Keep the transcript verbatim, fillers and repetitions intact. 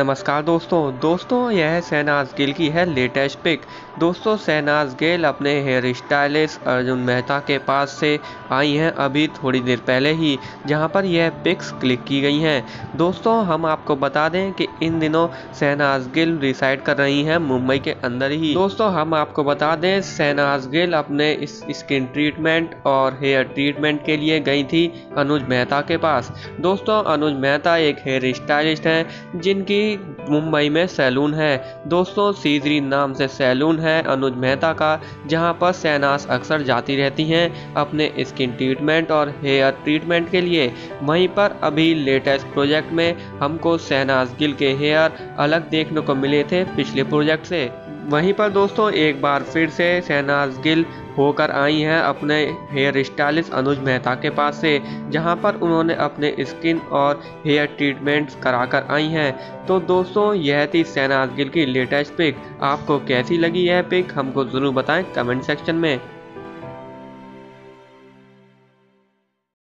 नमस्कार दोस्तों दोस्तों यह शहनाज गिल की है लेटेस्ट पिक। दोस्तों शहनाज गिल अपने हेयर स्टाइलिस्ट अनुज मेहता के पास से आई हैं अभी थोड़ी देर पहले ही, जहां पर यह पिक्स क्लिक की गई हैं। दोस्तों हम आपको बता दें कि इन दिनों शहनाज गिल रिसाइड कर रही हैं मुंबई के अंदर ही। दोस्तों हम आपको बता दें शहनाज गिल अपने इस स्किन ट्रीटमेंट और हेयर ट्रीटमेंट के लिए गई थी अनुज मेहता के पास। दोस्तों अनुज मेहता एक हेयर स्टाइलिस्ट हैं जिनकी मुंबई में सैलून है। दोस्तों सीजरी नाम से सैलून है अनुज मेहता का, जहां पर शहनाज अक्सर जाती रहती हैं अपने स्किन ट्रीटमेंट और हेयर ट्रीटमेंट के लिए। वहीं पर अभी लेटेस्ट प्रोजेक्ट में हमको शहनाज गिल के हेयर अलग देखने को मिले थे पिछले प्रोजेक्ट से। वहीं पर दोस्तों एक बार फिर से शहनाज गिल होकर आई हैं अपने हेयर स्टाइलिस्ट अनुज मेहता के पास से, जहां पर उन्होंने अपने स्किन और हेयर ट्रीटमेंट्स कराकर आई हैं। तो दोस्तों यह थी शहनाज गिल की लेटेस्ट पिक। आपको कैसी लगी यह पिक हमको ज़रूर बताएं कमेंट सेक्शन में।